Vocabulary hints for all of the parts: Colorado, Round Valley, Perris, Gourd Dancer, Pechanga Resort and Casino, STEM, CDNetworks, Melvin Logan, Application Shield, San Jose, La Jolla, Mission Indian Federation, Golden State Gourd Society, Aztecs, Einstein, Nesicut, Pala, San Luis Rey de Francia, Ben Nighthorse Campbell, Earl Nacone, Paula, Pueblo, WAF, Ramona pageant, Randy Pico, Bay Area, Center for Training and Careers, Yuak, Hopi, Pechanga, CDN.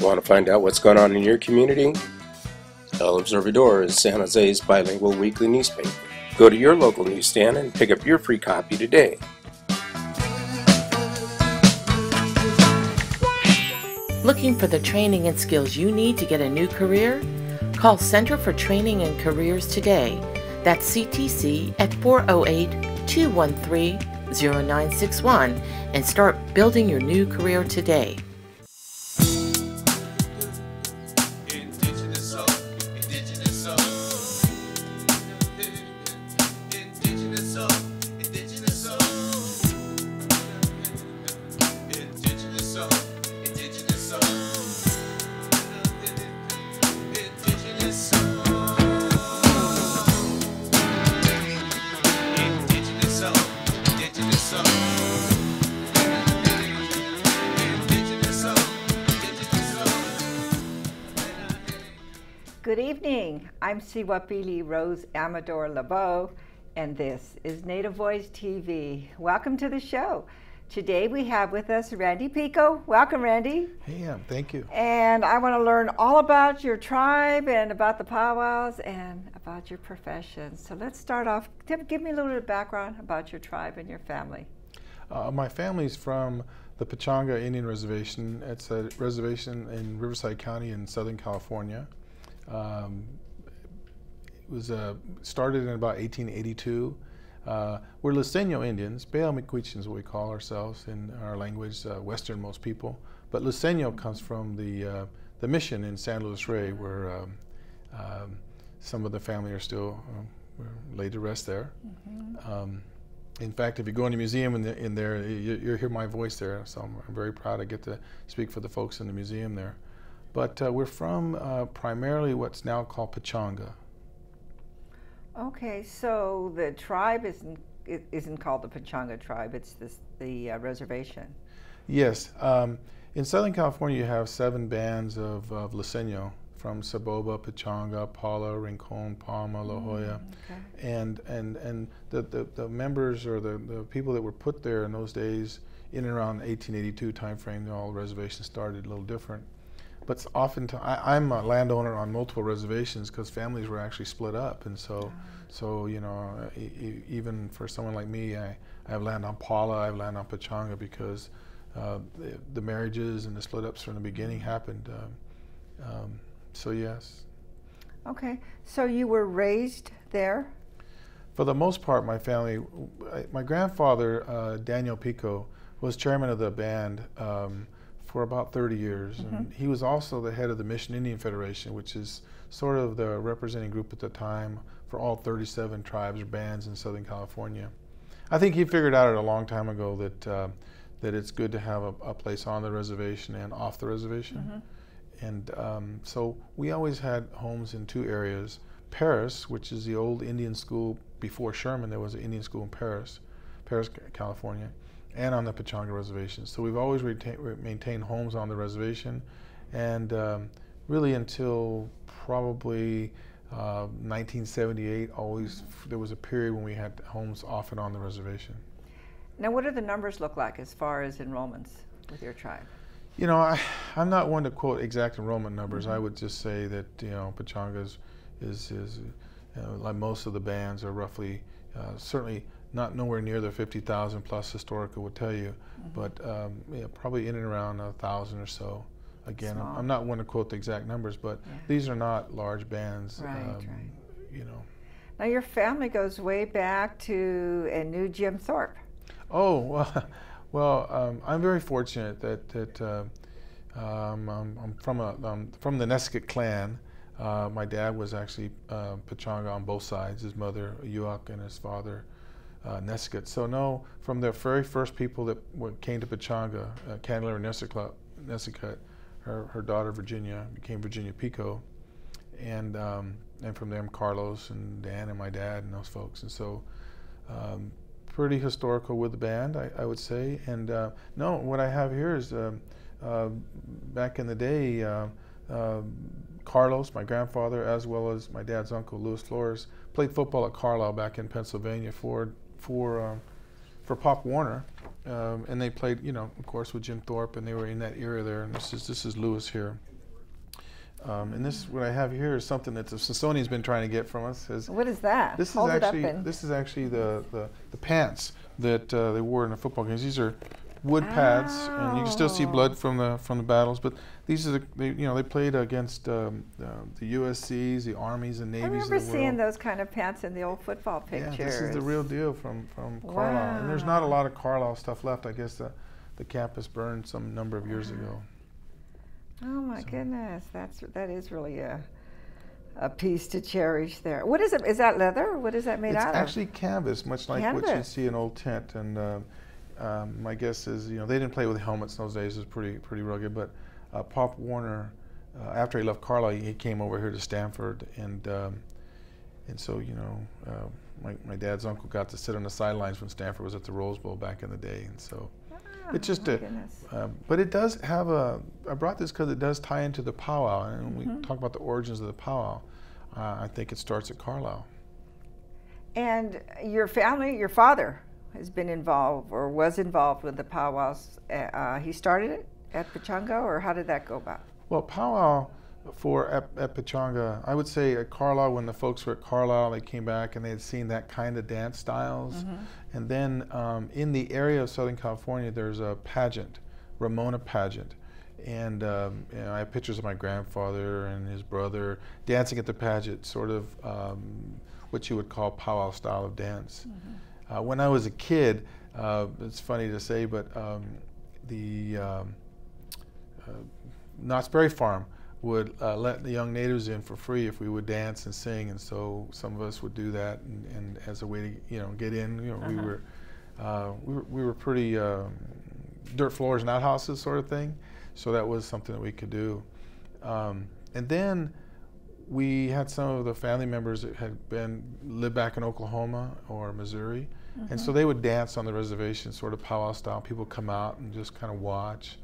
Want to find out what's going on in your community? El Observador is San Jose's bilingual weekly newspaper. Go to your local newsstand and pick up your free copy today. Looking for the training and skills you need to get a new career? Call Center for Training and Careers today. That's CTC at 408-213-0961 and start building your new career today. Good evening, I'm Siwapili Rose Amador LeBeau, and this is Native Voice TV. Welcome to the show. Today we have with us Randy Pico. Welcome, Randy. Hey, thank you. And I want to learn all about your tribe and about the powwows and about your profession. So let's start off. Give me a little bit of background about your tribe and your family. My family's from the Pechanga Indian Reservation. It's a reservation in Riverside County in Southern California. It was started in about 1882. We're Luiseño Indians. Bael Mikuichin is what we call ourselves in our language, westernmost people. But Luiseño comes from the mission in San Luis Rey, where some of the family are still laid to rest there. Mm-hmm. In fact, if you go in the museum in there, you'll hear my voice there. So I'm very proud I get to speak for the folks in the museum there. But we're from primarily what's now called Pechanga. Okay, so the tribe isn't called the Pechanga tribe, it's the reservation. Yes, in Southern California you have 7 bands of Luiseño from Soboba, Pechanga, Pala, Rincon, Palma, La Jolla. Okay. And the members or the people that were put there in those days, in and around 1882 time frame, all reservations started a little different. But oftentimes, I'm a landowner on multiple reservations because families were actually split up, and so you know, even for someone like me, I have land on Paula, I have land on Pechanga because the marriages and the split ups from the beginning happened. So yes. Okay, so you were raised there? For the most part, my family, my grandfather Daniel Pico was chairman of the band. For about 30 years, mm-hmm. and he was also the head of the Mission Indian Federation, which is sort of the representing group at the time for all 37 tribes or bands in Southern California. I think he figured out a long time ago that it's good to have a place on the reservation and off the reservation, mm-hmm. and so we always had homes in 2 areas: Perris, which is the old Indian school before Sherman. There was an Indian school in Perris, California, and on the Pechanga Reservation. So we've always maintained homes on the reservation, and really until probably 1978, always there was a period when we had homes off and on the reservation. Now what do the numbers look like as far as enrollments with your tribe? You know, I'm not one to quote exact enrollment numbers. Mm-hmm. I would just say that, you know, Pechanga is like most of the bands are roughly, certainly not nowhere near the 50,000 plus historical would tell you, mm-hmm. but yeah, probably in and around 1,000 or so. Again, I'm not one to quote the exact numbers, but yeah. These are not large bands, right. You know. Now your family goes way back to a new Jim Thorpe. Oh, well, I'm very fortunate that I'm from the Neskut clan. My dad was actually Pechanga on both sides, his mother Yuak and his father Neskut. So no, from the very first people that came to Pechanga, Candler and Nesicut, her daughter Virginia became Virginia Pico, and from them Carlos and Dan and my dad and those folks. And so pretty historical with the band, I would say. And no, what I have here is back in the day, Carlos, my grandfather, as well as my dad's uncle, Louis Flores, played football at Carlisle back in Pennsylvania for Pop Warner, And they played, you know, of course, with Jim Thorpe, and they were in that era there. And this is Lewis here. And this, what I have here is something that the Smithsonian's been trying to get from us. Is what is that? This is actually the pants that they wore in the football games. These are wood pads, and you can still see blood from the battles. But these are they played against the USCs, the armies, and navies. I remember seeing those kind of pants in the old football pictures. Yeah, this is the real deal from Carlisle, and there's not a lot of Carlisle stuff left. I guess the campus burned some number of years ago. Oh my goodness, that is really a piece to cherish there. What is it? Is that leather? What is that made out of? It's actually canvas, much like what you see in old tent. And my guess is, you know, they didn't play with helmets in those days. It was pretty rugged. But Pop Warner, after he left Carlisle, he came over here to Stanford, and so, you know, my dad's uncle got to sit on the sidelines when Stanford was at the Rose Bowl back in the day, and so. It's just but it does have a. I brought this because it does tie into the powwow, and when we talk about the origins of the powwow, I think it starts at Carlisle. And your family, your father, has been involved or was involved with the powwows. He started it at Pechanga, or how did that go about? Well, powwow at Pechanga, I would say at Carlisle, when the folks were at Carlisle, they came back and they had seen that kind of dance styles. And then in the area of Southern California, there's a pageant, Ramona pageant. And you know, I have pictures of my grandfather and his brother dancing at the pageant, sort of what you would call powwow style of dance. When I was a kid, it's funny to say, but the Knott's Berry Farm would let the young natives in for free if we would dance and sing, and so some of us would do that, and as a way to, you know, get in. You know, we were pretty dirt floors and outhouses sort of thing, so that was something that we could do. And then we had some of the family members that had lived back in Oklahoma or Missouri, and so they would dance on the reservation, sort of powwow style. People come out and just kind of watch.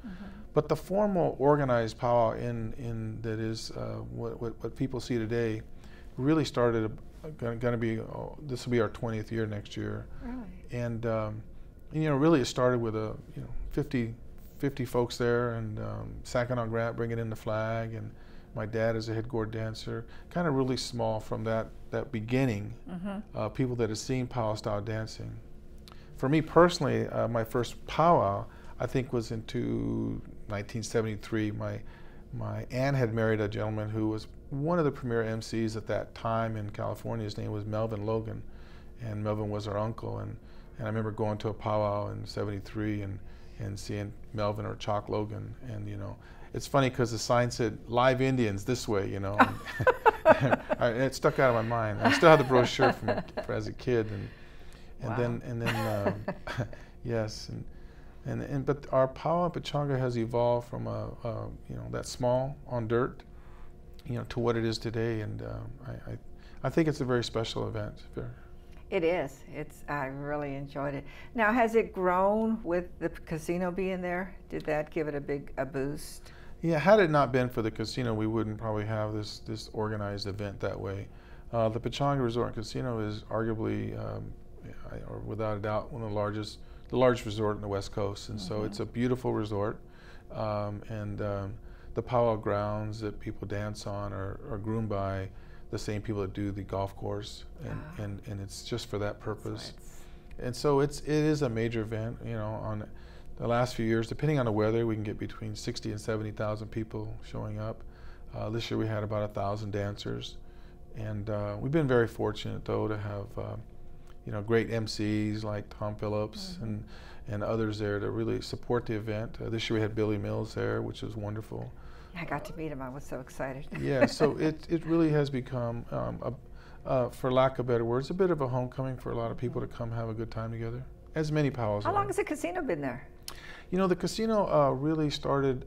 But the formal organized powwow that is what people see today really started, going to be, this will be our 20th year next year. Really? And you know, really it started with 50 folks there, and Saginaw Grant bringing in the flag, and my dad is a headgourd dancer. Kind of really small from that beginning, people that have seen powwow style dancing. For me personally, my first powwow, I think, was into 1973. My aunt had married a gentleman who was one of the premier MCs at that time in California. His name was Melvin Logan, and Melvin was our uncle. And I remember going to a powwow in '73 and seeing Melvin or Chalk Logan. And you know, it's funny because the sign said "Live Indians this way," you know. And it stuck out of my mind. I still have the brochure from as a kid. And then yes. But our powwow Pechanga has evolved from you know, that small on dirt, you know, to what it is today, and I think it's a very special event. It is. I really enjoyed it. Now, has it grown with the casino being there? Did that give it a big boost? Yeah. Had it not been for the casino, we wouldn't probably have this organized event that way. The Pechanga Resort and Casino is arguably, or without a doubt, one of the largest resort on the West Coast, and so it's a beautiful resort, and the powwow grounds that people dance on are groomed by the same people that do the golf course, and it's just for that purpose. And so it is a major event. You know, on the last few years, depending on the weather, we can get between 60 and 70,000 people showing up. This year we had about 1,000 dancers, and we've been very fortunate though to have you know, great MCs like Tom Phillips and others there to really support the event. This year we had Billy Mills there, which was wonderful. I got to meet him. I was so excited. Yeah, so it really has become, for lack of better words, a bit of a homecoming for a lot of people to come have a good time together, as many powwows. How long has the casino been there? You know, the casino really started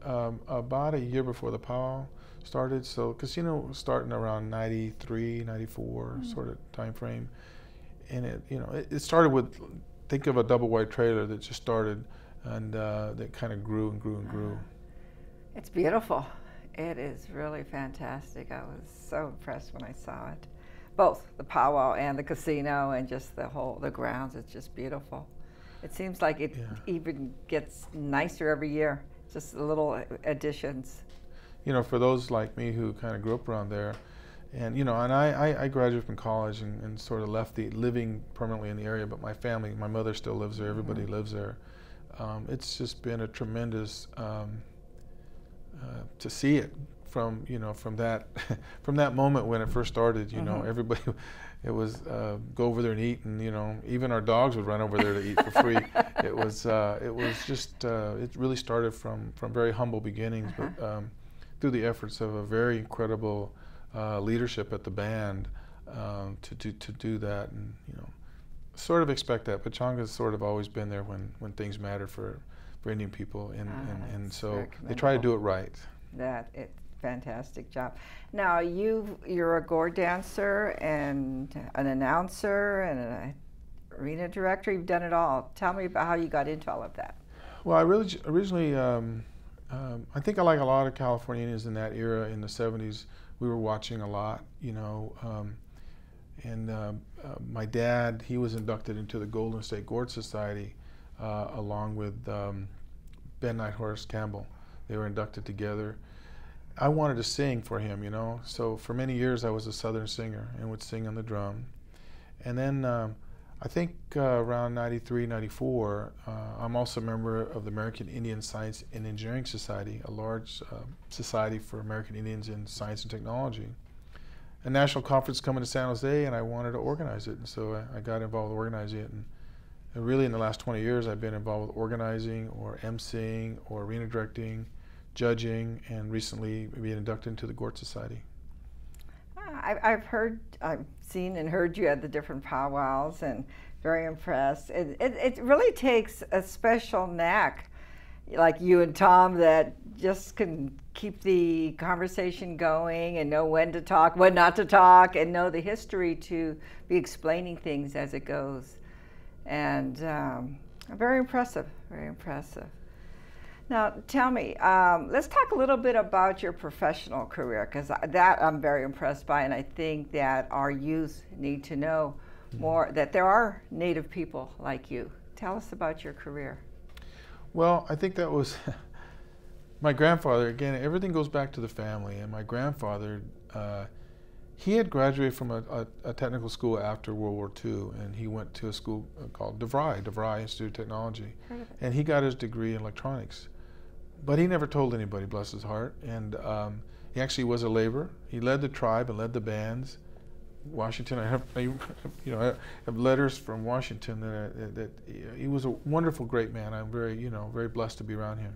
about a year before the powwow started. So casino was starting around 93, 94 sort of time frame. And it started with, think of a double wide trailer that just started, and that kind of grew and grew and grew. It's beautiful. It is really fantastic. I was so impressed when I saw it, both the powwow and the casino, and just the grounds. It's just beautiful. It seems like it even gets nicer every year, just little additions. You know, for those like me who kind of grew up around there, and you know, and I graduated from college and sort of left the living permanently in the area, but my family, my mother still lives there, everybody lives there. It's just been a tremendous, to see it from, you know, from that from that moment when it first started, you know, everybody, it was go over there and eat, and you know, even our dogs would run over there to eat for free. It was just, it really started from very humble beginnings, but through the efforts of a very incredible leadership at the band to do that, and you know, sort of expect that. Pechanga's sort of always been there when things matter for Indian people, and so they try to do it right. It's fantastic job. Now you're a gore dancer and an announcer and an arena director. You've done it all. Tell me about how you got into all of that. Well, I really originally I think I like a lot of California Indians in that era in the 70s. We were watching a lot, you know, my dad, he was inducted into the Golden State Gourd Society along with Ben Nighthorse Campbell. They were inducted together. I wanted to sing for him, you know, so for many years I was a Southern singer and would sing on the drum. And then I think around 93, 94, I'm also a member of the American Indian Science and Engineering Society, a large society for American Indians in science and technology. A national conference coming to San Jose, and I wanted to organize it, and so I got involved with organizing it. And really in the last 20 years I've been involved with organizing or emceeing or arena directing, judging, and recently being inducted into the Gort Society. I've seen and heard you at the different powwows, and very impressed. It really takes a special knack, like you and Tom, that just can keep the conversation going and know when to talk, when not to talk, and know the history to be explaining things as it goes. And very impressive, very impressive. Now, tell me, let's talk a little bit about your professional career, because that I'm very impressed by, and I think that our youth need to know more, that there are Native people like you. Tell us about your career. Well, I think that was my grandfather. Again, everything goes back to the family, and my grandfather, he had graduated from a technical school after World War II, and he went to a school called DeVry Institute of Technology, and he got his degree in electronics. But he never told anybody, bless his heart, and he actually was a laborer. He led the tribe and led the bands. Washington, I have letters from Washington that he was a wonderful, great man. I'm very, you know, very blessed to be around him.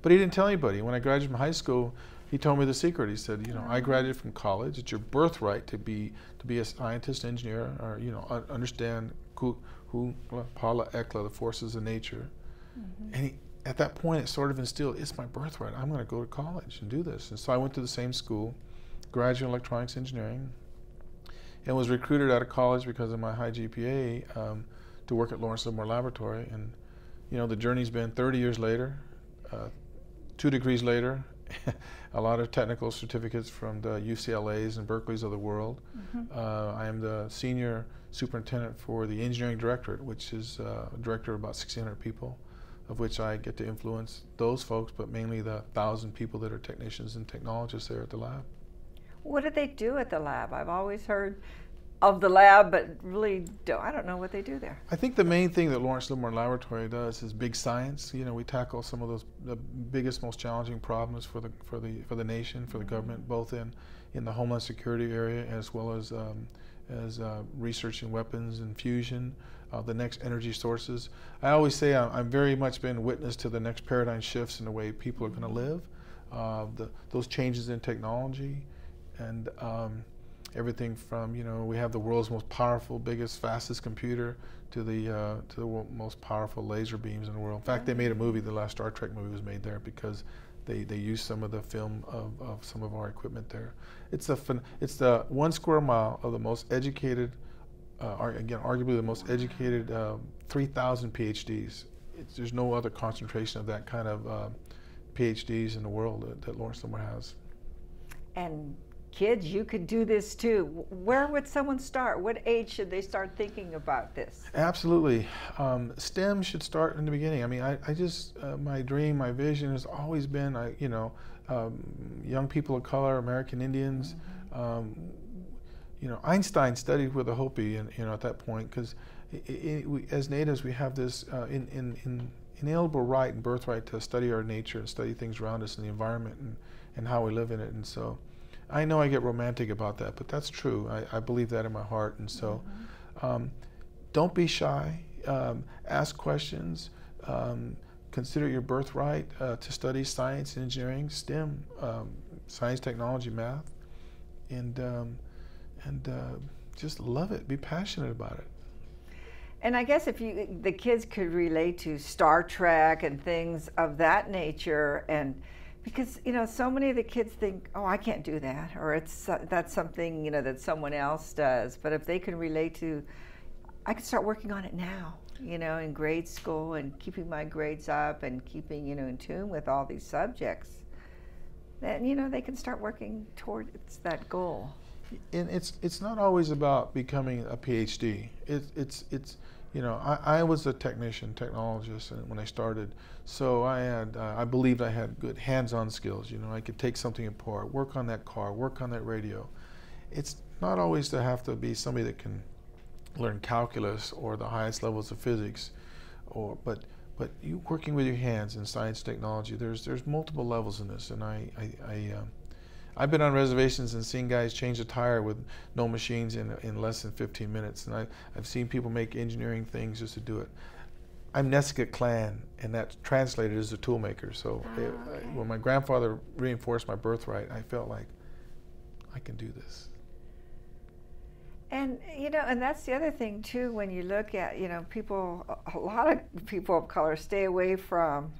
But he didn't tell anybody. When I graduated from high school, he told me the secret. He said, you know, I graduated from college. It's your birthright to be a scientist, engineer, or, you know, understand Pala, Ekla, the forces of nature. And he, at that point, it sort of instilled, it's my birthright. I'm going to go to college and do this. And so I went to the same school, graduate in electronics engineering, and was recruited out of college because of my high GPA to work at Lawrence Livermore Laboratory. And, you know, the journey's been 30 years later, 2 degrees later, a lot of technical certificates from the UCLAs and Berkeleys of the world. I am the senior superintendent for the engineering directorate, which is a director of about 1,600 people, of which I get to influence those folks, but mainly the 1,000 people that are technicians and technologists there at the lab. What do they do at the lab? I've always heard of the lab, but really, I don't know what they do there. I think the main thing that Lawrence Livermore Laboratory does is big science. You know, we tackle some of those the biggest, most challenging problems for the nation, for the government, both in the homeland security area as well as research in weapons and fusion, the next energy sources. I always say I'm very much been witness to the next paradigm shifts in the way people are going to live, those changes in technology. And everything from, you know, we have the world's most powerful, biggest, fastest computer to the most powerful laser beams in the world. In fact, they made a movie, the last Star Trek movie was made there because they used some of the film of some of our equipment there. It's the 1 square mile of the most educated, again, arguably the most educated 3,000 PhDs. There's no other concentration of that kind of PhDs in the world that Lawrence Livermore has. And kids, you could do this too. Where would someone start? What age should they start thinking about this? Absolutely. STEM should start in the beginning. I mean, I just my dream, my vision has always been, young people of color, American Indians. Mm-hmm. Einstein studied with a Hopi, and at that point, because as natives, we have this inalienable right and birthright to study our nature and study things around us and the environment and how we live in it. And so, I know I get romantic about that, but that's true. I believe that in my heart. And so, don't be shy. Ask questions. Consider your birthright to study science, engineering, STEM, science, technology, math, and just love it. Be passionate about it. And I guess if the kids could relate to Star Trek and things of that nature, and because so many of the kids think, oh, I can't do that, or it's that's something that someone else does. But if they can relate to, I could start working on it now, in grade school, and keeping my grades up and keeping in tune with all these subjects, then they can start working towards that goal. And it's not always about becoming a PhD. I was a technologist when I started, so I had I believed I had good hands-on skills. I could take something apart, work on that car, work on that radio. It's not always to have to be somebody that can learn calculus or the highest levels of physics, but you working with your hands in science, technology. There's multiple levels in this, and I've been on reservations and seen guys change a tire with no machines in less than 15 minutes. And I've seen people make engineering things just to do it. I'm Neskut clan, and that's translated as a tool maker. So when my grandfather reinforced my birthright, I felt like I can do this. And, and that's the other thing, too, when you look at, people, a lot of people of color stay away from.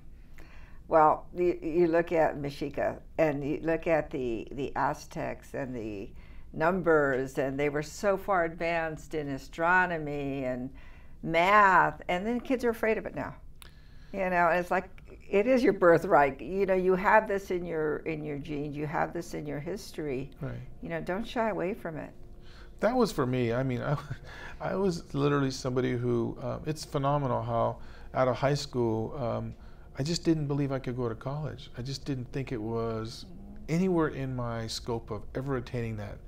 Well, you look at Mexica, and you look at the Aztecs and the numbers, and they were so far advanced in astronomy and math, and then kids are afraid of it now. It's like, it is your birthright. You have this in your genes, you have this in your history. Right. Don't shy away from it. That was for me. I mean, I was literally somebody who, it's phenomenal how out of high school, I just didn't believe I could go to college. I just didn't think it was anywhere in my scope of ever attaining that.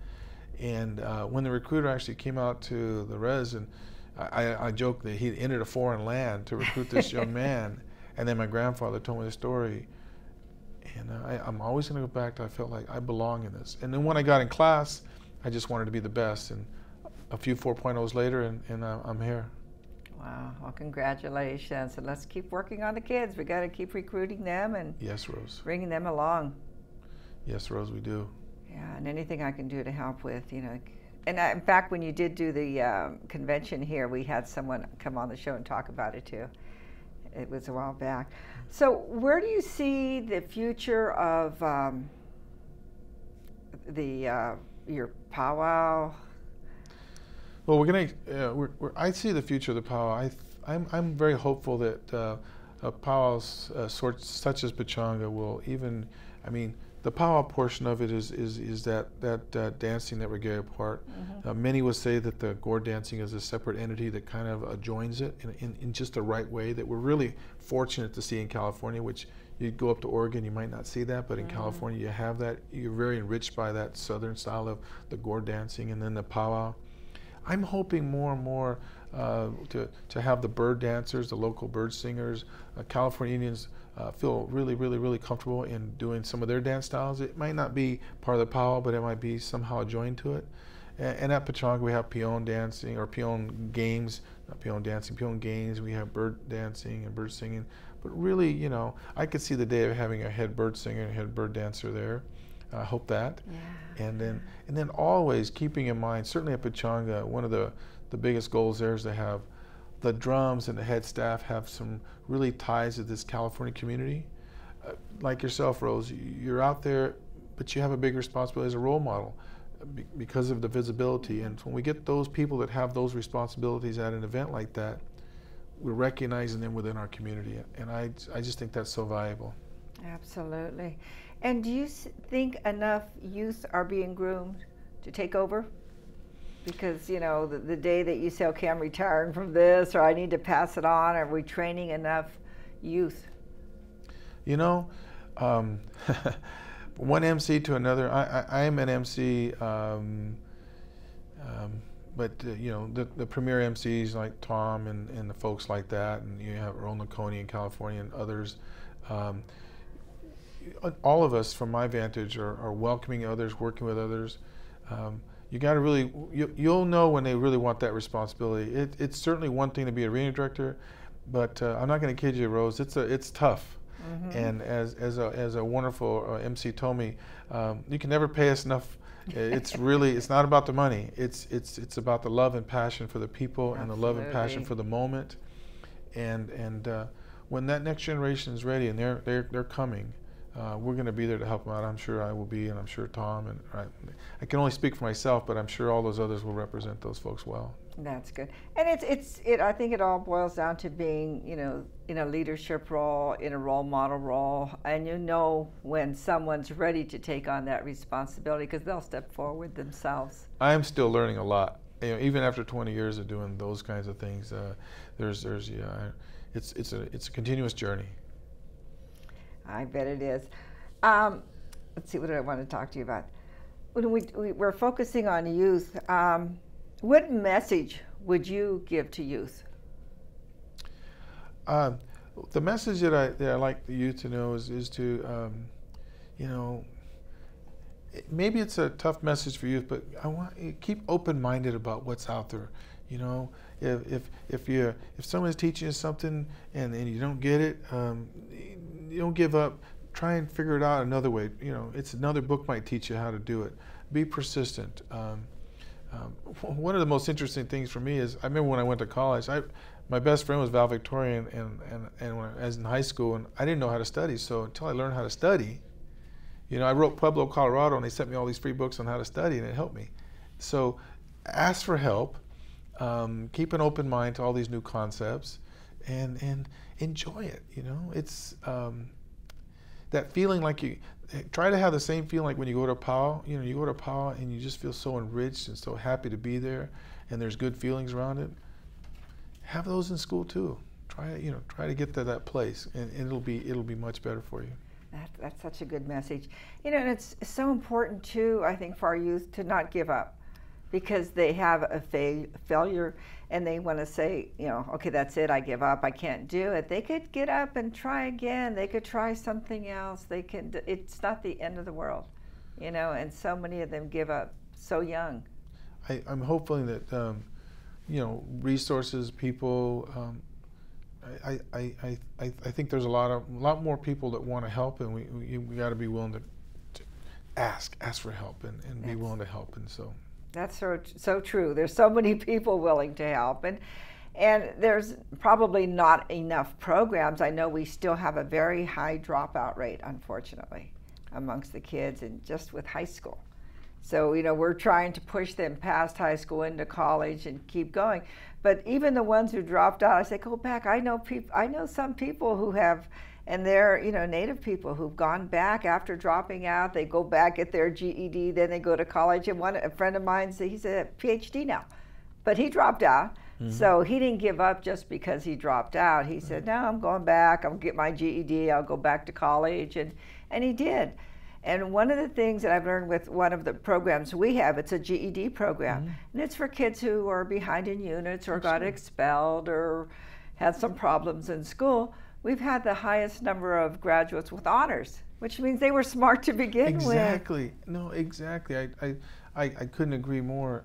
And when the recruiter actually came out to the res, and I joked that he'd entered a foreign land to recruit this young man, and then my grandfather told me the story. And I'm always gonna go back to, I felt like I belong in this. And then when I got in class, I just wanted to be the best. And a few 4.0s later, and I'm here. Wow, well, congratulations. And let's keep working on the kids. We got to keep recruiting them and yes, Rose. Bringing them along. Yes, Rose, we do. Yeah, and anything I can do to help with, And in fact, when you did do the convention here, we had someone come on the show and talk about it too. It was a while back. So where do you see the future of your powwow? Well, I see the future of the powwow. I'm very hopeful that powwows such as Pechanga will even, the powwow portion of it is that dancing, that regalia part. Mm-hmm. Many would say that the gourd dancing is a separate entity that kind of adjoins it in just the right way that we're really fortunate to see in California, which you go up to Oregon, you might not see that, but in California you have that. You're very enriched by that southern style of the gourd dancing and then the powwow. I'm hoping more and more to have the bird dancers, the local bird singers, California Indians feel really, really, really comfortable in doing some of their dance styles. It might not be part of the powwow, but it might be somehow joined to it. And at Pechanga, we have peon dancing, or peon games, not peon dancing, peon games. We have bird dancing and bird singing. But really, I could see the day of having a head bird singer and a head bird dancer there. I hope that, yeah. and then always keeping in mind, certainly at Pechanga, one of the biggest goals there is to have the drums and the head staff have some really ties to this California community. Like yourself, Rose, you're out there, but you have a big responsibility as a role model because of the visibility. And when we get those people that have those responsibilities at an event like that, we're recognizing them within our community, and I just think that's so valuable. Absolutely. And do you think enough youth are being groomed to take over? Because, you know, the day that you say, okay, I'm retiring from this, or I need to pass it on, are we training enough youth? You know, one MC to another, I'm an MC, you know, the premier MCs like Tom and the folks like that, and you have Earl Nacone in California and others. All of us, from my vantage, are welcoming others, working with others. You got to really, you'll know when they really want that responsibility. It's certainly one thing to be arena director, but I'm not going to kid you, Rose. It's tough. Mm-hmm. And as a wonderful MC told me, you can never pay us enough. It's really, it's not about the money. It's about the love and passion for the people. Absolutely. And the love and passion for the moment. And when that next generation is ready, and they're coming, we're going to be there to help them out. I'm sure I will be, and I'm sure Tom, and I can only speak for myself, but I'm sure all those others will represent those folks well. That's good. And I think it all boils down to being, you know, in a leadership role, in a role model role, and you know when someone's ready to take on that responsibility, because they'll step forward themselves. I'm still learning a lot. You know, even after 20 years of doing those kinds of things, it's a continuous journey. I bet it is. Let's see, what do I want to talk to you about? When we're focusing on youth, what message would you give to youth? The message that I like the youth to know is to, you know, maybe it's a tough message for youth, but I want you keep open-minded about what's out there. You know, if someone's teaching you something and you don't get it, you don't give up. Try and figure it out another way. You know, it's another book might teach you how to do it. Be persistent. One of the most interesting things for me is I remember when I went to college. My best friend was valedictorian, and when I was in high school, and I didn't know how to study. So until I learned how to study, you know, I wrote Pueblo, Colorado, and they sent me all these free books on how to study, and it helped me. So ask for help. Keep an open mind to all these new concepts, and enjoy it. You know, it's that feeling like you try to have the same feeling like when you go to Powell. You know, you go to Powell and you just feel so enriched and so happy to be there, and there's good feelings around it. Have those in school too. Try to get to that place, and it'll be much better for you. That's such a good message. You know, and it's so important too, I think, for our youth to not give up, because they have a failure and they want to say, you know, okay, that's it, I give up, I can't do it. They could get up and try again. They could try something else. They can, it's not the end of the world, you know, and so many of them give up so young. I'm hoping that, you know, resources, people, I think there's a lot more people that want to help, and we got to be willing to ask for help and be willing to help, and so. That's so true. There's so many people willing to help, and there's probably not enough programs. I know we still have a very high dropout rate, unfortunately, amongst the kids, and just with high school. So, you know, we're trying to push them past high school into college and keep going. But even the ones who dropped out, I say, go back. I know some people who have, and they're, you know, Native people who've gone back after dropping out. They go back, get their GED, then they go to college. And a friend of mine, he's a PhD now, but he dropped out. Mm-hmm. So he didn't give up just because he dropped out. He said, no, I'm going back. I'll get my GED. I'll go back to college. And he did. And one of the things that I've learned with one of the programs we have, it's a GED program. Mm-hmm. And it's for kids who are behind in units or got expelled or had some problems in school. We've had the highest number of graduates with honors, which means they were smart to begin with. Exactly. No, exactly. I couldn't agree more.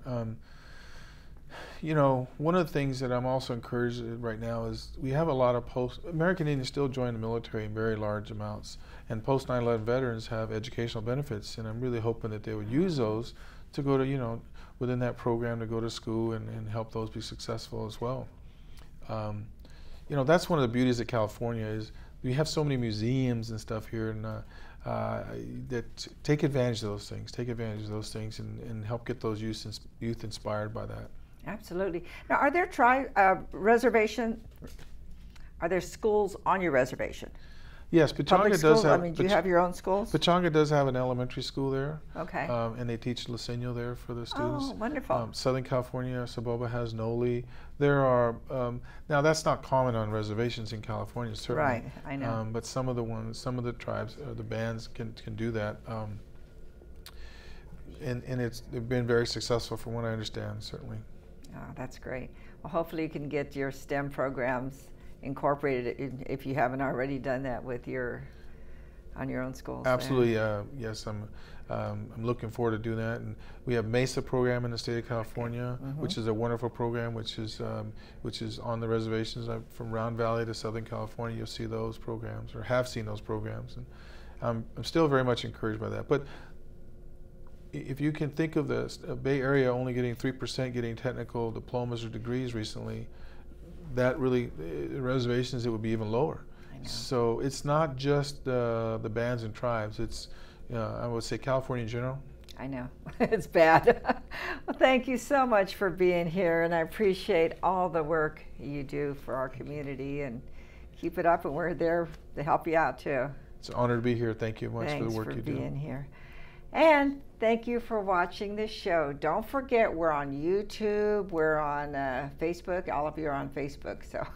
You know, one of the things that I'm also encouraged right now is we have a lot of American Indians still join the military in very large amounts, and post 9/11 veterans have educational benefits, and I'm really hoping that they would use those to go to, you know, within that program to go to school and help those be successful as well. You know, that's one of the beauties of California is we have so many museums and stuff here, and that take advantage of those things, and help get those youth inspired by that. Absolutely. Now, are there reservation? Are there schools on your reservation? Yes, Pechanga does have. I mean, do you have your own schools? Pechanga does have an elementary school there. Okay. And they teach Luiseño there for the students. Oh, wonderful. Southern California, Soboba has Noli. There are now that's not common on reservations in California, certainly. Right, I know. But some of the tribes or the bands can do that. And it's been very successful, from what I understand, certainly. Oh, that's great. Well, hopefully you can get your STEM programs incorporated if you haven't already done that with your on your own schools. Absolutely, yes. I'm looking forward to doing that. And we have MESA program in the state of California, which is a wonderful program, which is on the reservations from Round Valley to Southern California. You'll see those programs, or have seen those programs, and I'm still very much encouraged by that. But if you can think of the Bay Area only getting 3% getting technical diplomas or degrees recently. That really, reservations, it would be even lower. I know. So it's not just the bands and tribes. It's, I would say, California in general. I know, it's bad. Well, thank you so much for being here, and I appreciate all the work you do for our community, and keep it up, and we're there to help you out too. It's an honor to be here. Thank you much for the work you do. Thanks for being here. And thank you for watching this show. Don't forget, we're on YouTube, we're on Facebook. All of you are on Facebook, so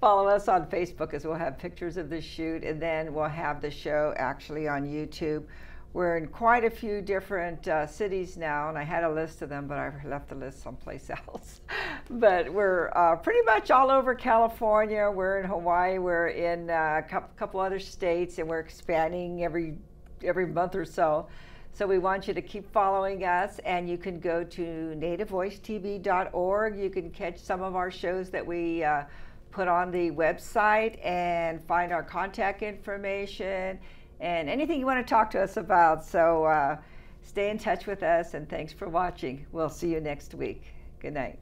follow us on Facebook, as we'll have pictures of the shoot, and then we'll have the show actually on YouTube. We're in quite a few different cities now, and I had a list of them, but I left the list someplace else. But we're pretty much all over California. We're in Hawaii, we're in a couple other states, and we're expanding every month or so. So we want you to keep following us, and you can go to nativevoicetv.org. You can catch some of our shows that we put on the website and find our contact information and anything you want to talk to us about. So stay in touch with us, and thanks for watching. We'll see you next week. Good night.